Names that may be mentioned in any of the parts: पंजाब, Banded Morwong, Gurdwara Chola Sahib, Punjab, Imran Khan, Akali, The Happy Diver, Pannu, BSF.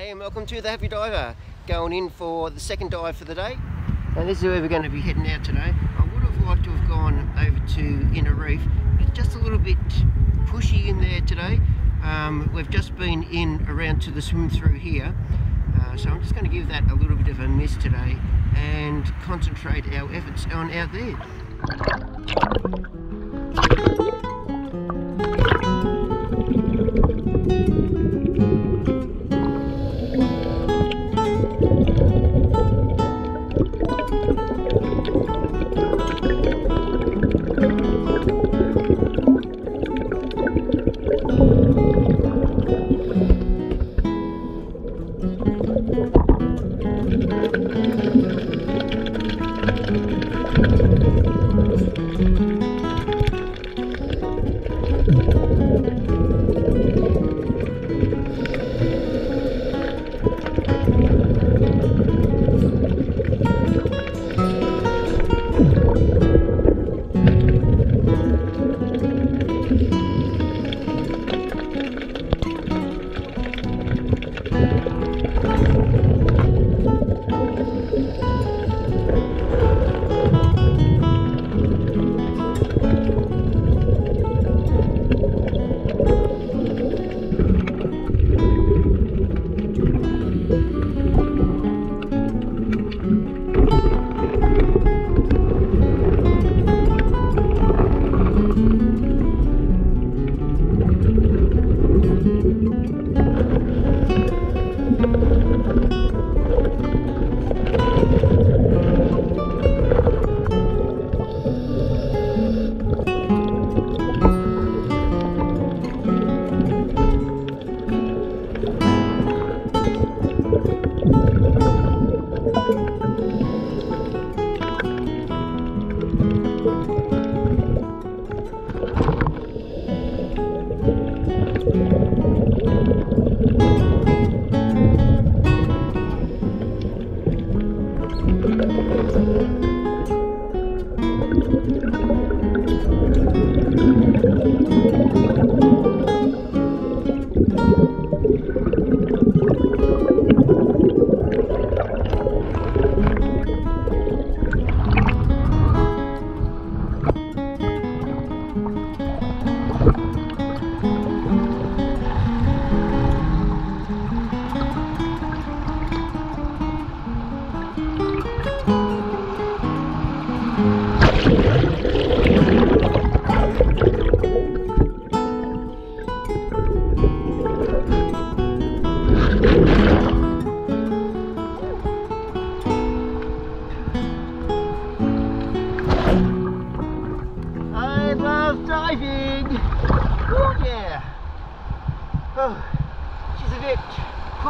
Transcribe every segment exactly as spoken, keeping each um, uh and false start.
Hey, and welcome to The Happy Diver. Going in for the second dive for the day. And this is where we're going to be heading out today. I would have liked to have gone over to Inner Reef, but it's just a little bit pushy in there today. Um, we've just been in around to the swim through here. Uh, so I'm just going to give that a little bit of a miss today and concentrate our efforts on out there.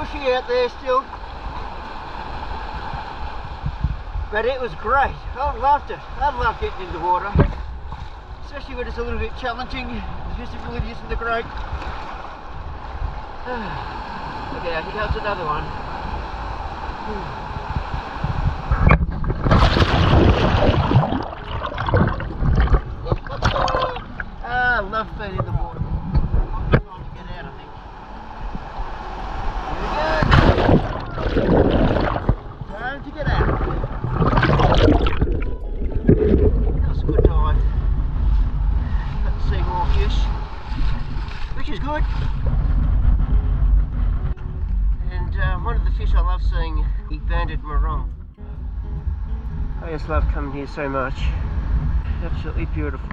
Pushy out there still, but it was great. I loved it. I loved getting in the water, especially when it's a little bit challenging. The visibility isn't the great. Look out, here comes another one. Ooh. I love being in the water. Seeing the Banded Morwong. I just love coming here so much. Absolutely beautiful.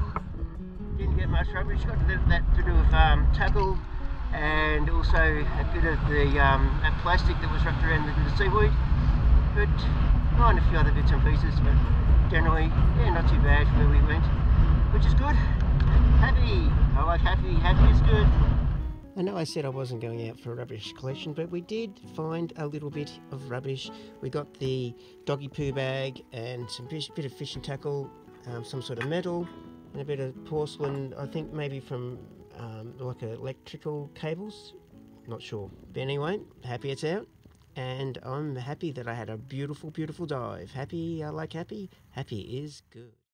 Didn't get much rubbish. Got to that bit of um, tackle and also a bit of the um, that plastic that was wrapped around the bit of seaweed. But oh, and a few other bits and pieces. But generally, yeah, not too bad where we went, which is good. Happy. I like happy. Happy is good. I know I said I wasn't going out for a rubbish collection, but we did find a little bit of rubbish. We got the doggy poo bag and some fish, bit of fishing tackle, um, some sort of metal, and a bit of porcelain, I think maybe from um, like electrical cables. Not sure. But anyway, happy it's out. And I'm happy that I had a beautiful, beautiful dive. Happy, I like happy. Happy is good.